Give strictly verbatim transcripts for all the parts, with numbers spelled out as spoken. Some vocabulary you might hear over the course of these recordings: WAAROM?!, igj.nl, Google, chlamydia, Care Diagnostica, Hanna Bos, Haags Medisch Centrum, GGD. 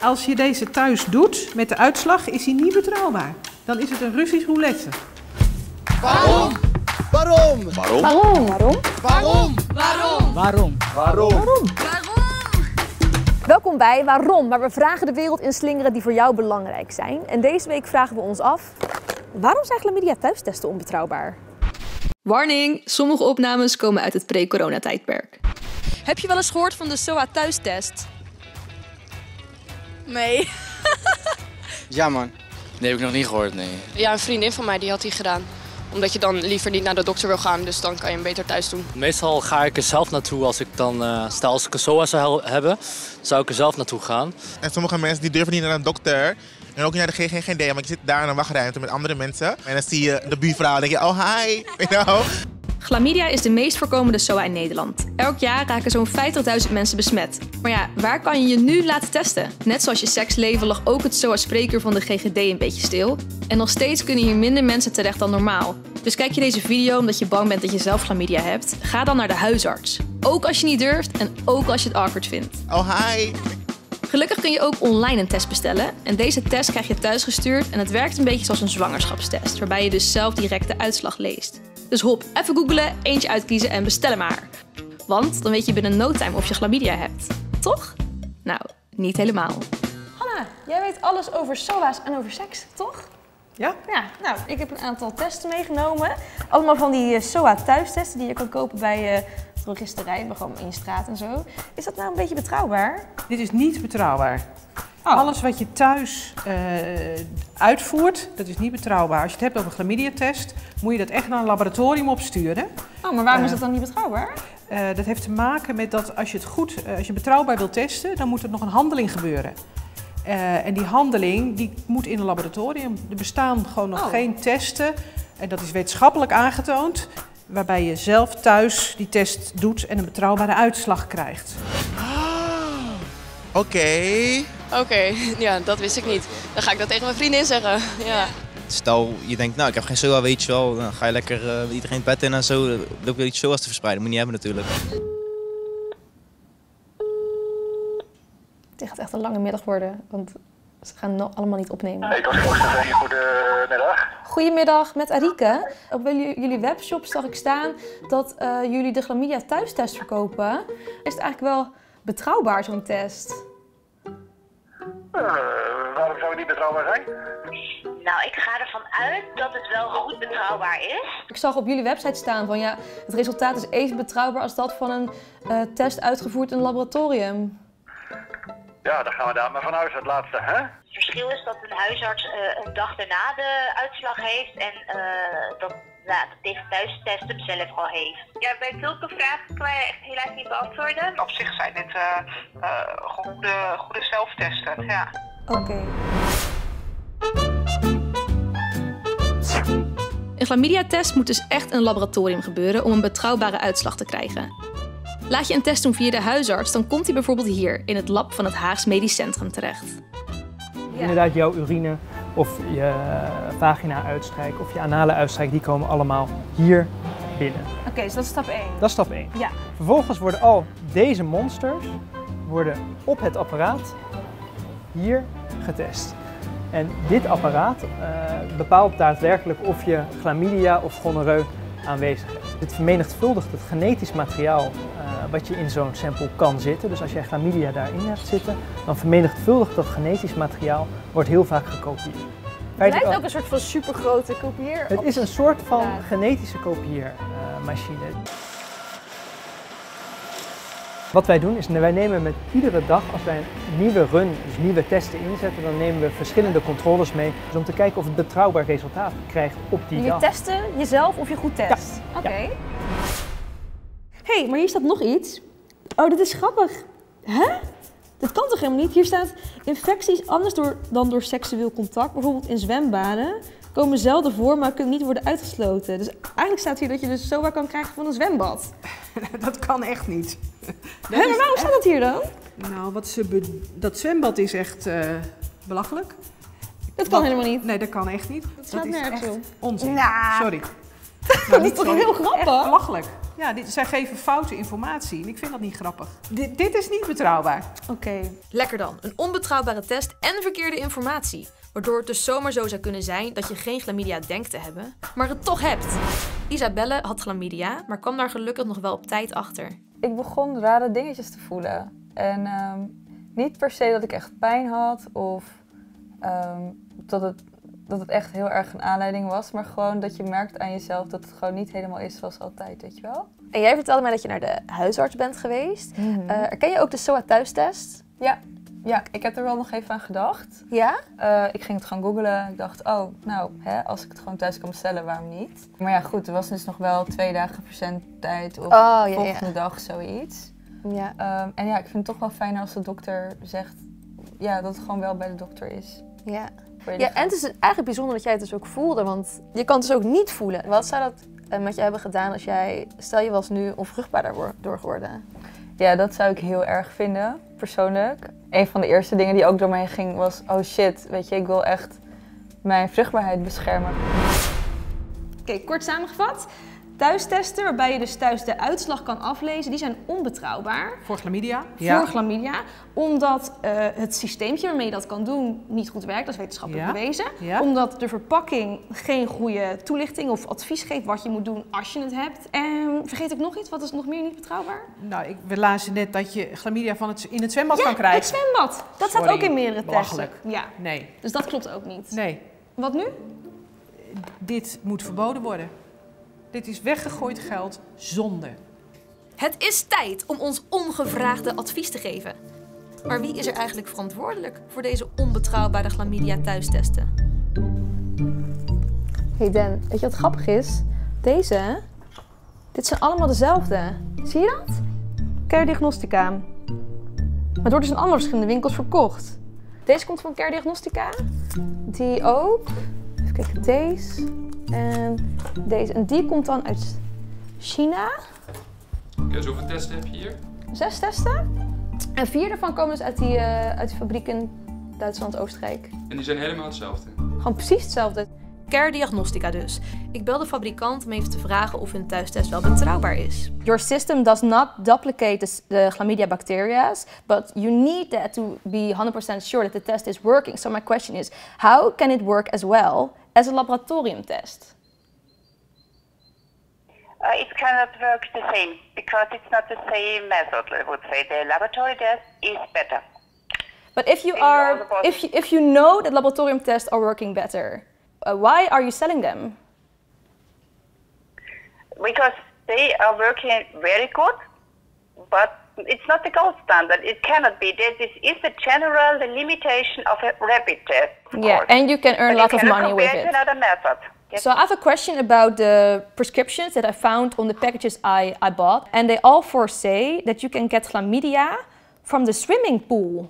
Als je deze thuis doet met de uitslag, is hij niet betrouwbaar. Dan is het een Russisch roulette. Waarom? Waarom? Waarom? Waarom? Waarom? Waarom? Waarom? Waarom? Waarom? Waarom? Welkom bij Waarom, waar we vragen de wereld in slingeren die voor jou belangrijk zijn. En deze week vragen we ons af, waarom zijn chlamydia thuistesten onbetrouwbaar? Warning, sommige opnames komen uit het pre-corona-tijdperk. Heb je wel eens gehoord van de S O A-thuistest? Nee. Ja man. Die heb ik nog niet gehoord, nee. Ja, een vriendin van mij die had die gedaan. Omdat je dan liever niet naar de dokter wil gaan, dus dan kan je hem beter thuis doen. Meestal ga ik er zelf naartoe als ik dan, uh, stel als ik een S O A zou hebben, zou ik er zelf naartoe gaan. En sommige mensen die durven niet naar een dokter en ook niet naar de G G D, want je zit daar in een wachtruimte met andere mensen. En dan zie je de buurvrouw en denk je, oh hi, you know. Chlamydia is de meest voorkomende S O A in Nederland. Elk jaar raken zo'n vijftigduizend mensen besmet. Maar ja, waar kan je je nu laten testen? Net zoals je seksleven lag ook het S O A-spreekuur van de G G D een beetje stil. En nog steeds kunnen hier minder mensen terecht dan normaal. Dus kijk je deze video omdat je bang bent dat je zelf chlamydia hebt? Ga dan naar de huisarts. Ook als je niet durft en ook als je het awkward vindt. Oh hi! Gelukkig kun je ook online een test bestellen. En deze test krijg je thuisgestuurd en het werkt een beetje zoals een zwangerschapstest. Waarbij je dus zelf direct de uitslag leest. Dus hop, even googlen, eentje uitkiezen en bestellen maar. Want dan weet je binnen no time of je chlamydia hebt. Toch? Nou, niet helemaal. Hanna, jij weet alles over S O A's en over seks, toch? Ja. Ja, nou, ik heb een aantal testen meegenomen. Allemaal van die S O A thuistesten die je kan kopen bij uh, drogisterij, gewoon in je straat en zo. Is dat nou een beetje betrouwbaar? Dit is niet betrouwbaar. Oh. Alles wat je thuis uh, uitvoert, dat is niet betrouwbaar. Als je het hebt over een chlamydia-test, moet je dat echt naar een laboratorium opsturen. Oh, maar waarom uh, is dat dan niet betrouwbaar? Uh, dat heeft te maken met dat als je het goed, uh, als je betrouwbaar wilt testen, dan moet er nog een handeling gebeuren. Uh, en die handeling die moet in een laboratorium. Er bestaan gewoon nog oh. geen testen, en dat is wetenschappelijk aangetoond, waarbij je zelf thuis die test doet en een betrouwbare uitslag krijgt. Oké. Okay. Oké, okay. Ja, dat wist ik niet. Dan ga ik dat tegen mijn vriendin zeggen. Ja. Stel, je denkt, nou, ik heb geen S O A, weet je wel. Dan ga je lekker uh, iedereen bed in en zo. Dan wil ik weer iets S O A's te verspreiden. Moet je niet hebben natuurlijk. Dit gaat echt een lange middag worden, want ze gaan het allemaal niet opnemen. Ik was voorzitter. Goedemiddag. Goedemiddag, met Arike. Op jullie webshop zag ik staan dat uh, jullie de chlamydia thuistest verkopen. Is het eigenlijk wel betrouwbaar, zo'n test? Uh, waarom zou het niet betrouwbaar zijn? Nou, ik ga ervan uit dat het wel goed betrouwbaar is. Ik zag op jullie website staan van ja, het resultaat is even betrouwbaar als dat van een uh, test uitgevoerd in een laboratorium. Ja, dan gaan we daar maar van uit, het laatste, hè? Het verschil is dat een huisarts uh, een dag daarna de uitslag heeft en uh, dat nou, de thuistest hem zelf al heeft. Ja, bij zulke vragen kan je echt helaas niet beantwoorden. Op zich zijn dit uh, uh, goede, goede zelftesten, ja. Oké. Okay. Een chlamydia-test moet dus echt in een laboratorium gebeuren om een betrouwbare uitslag te krijgen. Laat je een test doen via de huisarts, dan komt hij bijvoorbeeld hier, in het lab van het Haags Medisch Centrum terecht. Ja. Inderdaad, jouw urine of je vagina-uitstrijk of je anale uitstrijk, die komen allemaal hier binnen. Oké, okay, dus dat is stap één? Dat is stap één. Ja. Vervolgens worden al deze monsters worden op het apparaat hier getest. En dit apparaat uh, bepaalt daadwerkelijk of je chlamydia of gonoreu aanwezig hebt. Het vermenigvuldigt het genetisch materiaal uh, wat je in zo'n sample kan zitten. Dus als je chlamydia daarin hebt zitten, dan vermenigvuldigt dat genetisch materiaal, wordt heel vaak gekopieerd. Het lijkt ook een soort van supergrote kopieer. Het is een soort van ja. genetische kopieermachine. Uh, wat wij doen is, wij nemen met iedere dag, als wij een nieuwe run, dus nieuwe testen inzetten, dan nemen we verschillende controles mee. Dus om te kijken of het betrouwbaar resultaat krijgt op die je dag. Je testen jezelf of je goed test? Ja. Oké. Okay. Ja. Hé, hey, maar hier staat nog iets. Oh, dit is grappig. Huh? Dat kan toch helemaal niet? Hier staat infecties anders door, dan door seksueel contact, bijvoorbeeld in zwembaden, komen zelden voor, maar kunnen niet worden uitgesloten. Dus eigenlijk staat hier dat je dus S O A kan krijgen van een zwembad. Dat kan echt niet. Hé, maar waarom staat dat hier dan? Nou, wat ze dat zwembad is echt uh, belachelijk. Dat kan wat, helemaal niet. Nee, dat kan echt niet. Dat, dat is echt onzin. Nah. Sorry. Nou, dat is toch heel grappig? Echt belachelijk. Ja, dit, zij geven foute informatie en ik vind dat niet grappig. D dit is niet betrouwbaar. Oké. Okay. Lekker dan, een onbetrouwbare test en verkeerde informatie. Waardoor het dus zomaar zo zou kunnen zijn dat je geen chlamydia denkt te hebben, maar het toch hebt. Isabelle had chlamydia, maar kwam daar gelukkig nog wel op tijd achter. Ik begon rare dingetjes te voelen. En um, niet per se dat ik echt pijn had of um, dat het... dat het echt heel erg een aanleiding was, maar gewoon dat je merkt aan jezelf dat het gewoon niet helemaal is zoals altijd, weet je wel. En jij vertelde mij dat je naar de huisarts bent geweest. Mm-hmm. uh, herken je ook de S O A thuistest? Ja. Ja, ik heb er wel nog even aan gedacht. Ja? Uh, ik ging het gewoon googlen. Ik dacht, oh, nou, hè, als ik het gewoon thuis kan bestellen, waarom niet? Maar ja, goed, er was dus nog wel twee dagen patiënttijd of oh, ja, ja. volgende dag, zoiets. Ja. Um, en ja, ik vind het toch wel fijner als de dokter zegt, ja, dat het gewoon wel bij de dokter is. Ja. Ja, en het is eigenlijk bijzonder dat jij het dus ook voelde, want je kan het dus ook niet voelen. Wat zou dat met je hebben gedaan als jij, stel je was nu onvruchtbaar door geworden? Ja, dat zou ik heel erg vinden, persoonlijk. Een van de eerste dingen die ook door mij ging was, oh shit, weet je, ik wil echt mijn vruchtbaarheid beschermen. Oké, okay, kort samengevat. Thuistesten, waarbij je dus thuis de uitslag kan aflezen, die zijn onbetrouwbaar. Voor chlamydia? Ja. Voor chlamydia, omdat uh, het systeemtje waarmee je dat kan doen niet goed werkt, dat is wetenschappelijk ja. bewezen. Ja. Omdat de verpakking geen goede toelichting of advies geeft wat je moet doen als je het hebt. En vergeet ik nog iets, wat is nog meer niet betrouwbaar? Nou, ik, we lazen net dat je chlamydia van het, in het zwembad ja, kan krijgen. Ja, het zwembad. Dat Sorry. staat ook in meerdere testen. Ja. Nee. Dus dat klopt ook niet. Nee. Wat nu? Dit moet verboden worden. Dit is weggegooid geld, zonde. Het is tijd om ons ongevraagde advies te geven. Maar wie is er eigenlijk verantwoordelijk voor deze onbetrouwbare chlamydia thuistesten? Hey Ben, weet je wat grappig is? Deze, dit zijn allemaal dezelfde. Zie je dat? Care Diagnostica. Maar het wordt dus in andere verschillende winkels verkocht. Deze komt van Care Diagnostica. Die ook. Even kijken, deze. En deze. En die komt dan uit China. Oké, okay, dus hoeveel testen heb je hier? Zes testen. En vier daarvan komen dus uit die, uh, uit die fabriek in Duitsland, Oostenrijk. En die zijn helemaal hetzelfde? Gewoon precies hetzelfde. Care Diagnostica dus. Ik bel de fabrikant om even te vragen of hun thuistest wel betrouwbaar is. Your system does not duplicate the, the chlamydia bacteria, but you need that to be one hundred percent sure that the test is working. So my question is, how can it work as well as a laboratoriumtest? Uh, it cannot work the same because it's not the same method, I would say. The laboratory test is better. But if you In are, if you, if you know that laboratorium tests are working better, Uh, why are you selling them? Because they are working very good, but it's not the gold standard. It cannot be. This is the general the limitation of a rapid test. Yeah, course. And you can earn a lot of money with it. Another method. Yes. So I have a question about the prescriptions that I found on the packages I, I bought, and they all four say that you can get chlamydia from the swimming pool.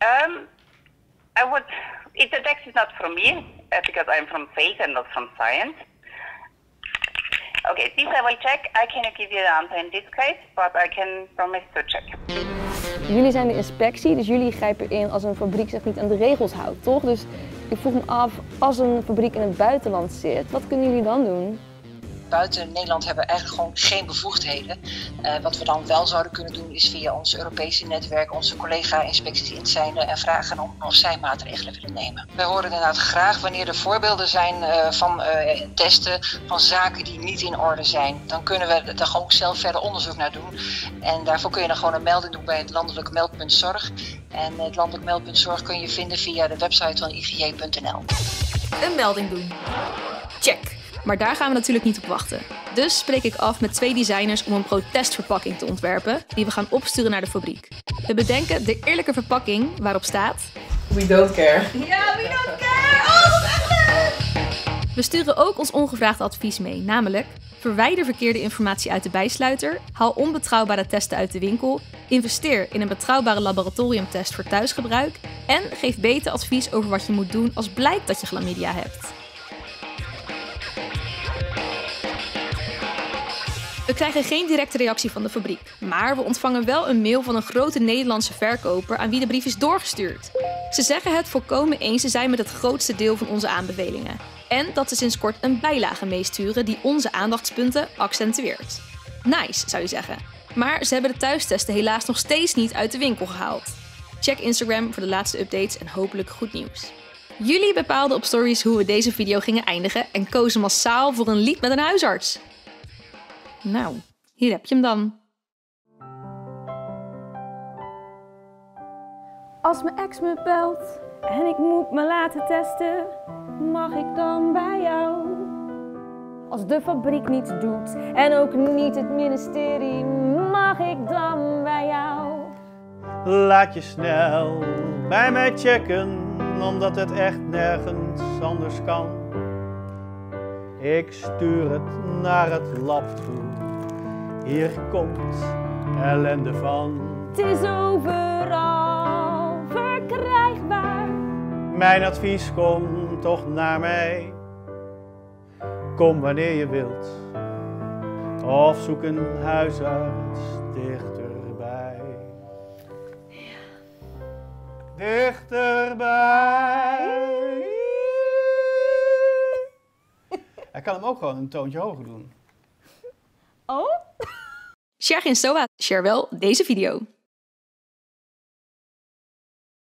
Um, I would. It, the text is not from me, uh, because I'm from faith and not from science. Okay, this I will check. I cannot give you the answer in this case, but I can promise to check. Jullie zijn de inspectie, dus jullie grijpen in als een fabriek zich niet aan de regels houdt, toch? Dus ik vroeg me af, als een fabriek in het buitenland zit, wat kunnen jullie dan doen? Buiten Nederland hebben we eigenlijk gewoon geen bevoegdheden. Uh, wat we dan wel zouden kunnen doen is via ons Europese netwerk onze collega-inspecties inzijnen en vragen om of zij maatregelen willen nemen. We horen inderdaad graag wanneer er voorbeelden zijn uh, van uh, testen, van zaken die niet in orde zijn. Dan kunnen we daar ook zelf verder onderzoek naar doen. En daarvoor kun je dan gewoon een melding doen bij het Landelijk Meldpunt Zorg. En het Landelijk Meldpunt Zorg kun je vinden via de website van i g j punt n l. Een melding doen. Check. Maar daar gaan we natuurlijk niet op wachten. Dus spreek ik af met twee designers om een protestverpakking te ontwerpen die we gaan opsturen naar de fabriek. We bedenken de eerlijke verpakking waarop staat... We don't care. Ja, yeah, we don't care! Oh, wat leuk! We sturen ook ons ongevraagd advies mee, namelijk... Verwijder verkeerde informatie uit de bijsluiter, haal onbetrouwbare testen uit de winkel, investeer in een betrouwbare laboratoriumtest voor thuisgebruik en geef beter advies over wat je moet doen als blijkt dat je chlamydia hebt. We krijgen geen directe reactie van de fabriek, maar we ontvangen wel een mail van een grote Nederlandse verkoper aan wie de brief is doorgestuurd. Ze zeggen het volkomen eens te zijn met het grootste deel van onze aanbevelingen. En dat ze sinds kort een bijlage meesturen die onze aandachtspunten accentueert. Nice, zou je zeggen. Maar ze hebben de thuistesten helaas nog steeds niet uit de winkel gehaald. Check Instagram voor de laatste updates en hopelijk goed nieuws. Jullie bepaalden op stories hoe we deze video gingen eindigen en kozen massaal voor een lied met een huisarts. Nou, hier heb je hem dan. Als mijn ex me belt en ik moet me laten testen, mag ik dan bij jou? Als de fabriek niets doet en ook niet het ministerie, mag ik dan bij jou? Laat je snel bij mij checken, omdat het echt nergens anders kan. Ik stuur het naar het lab toe, hier komt ellende van. Het is overal verkrijgbaar. Mijn advies komt toch naar mij. Kom wanneer je wilt, of zoek een huisarts dichterbij. Dichterbij. Hij kan hem ook gewoon een toontje hoger doen. Oh? Share geen stoa, share wel deze video.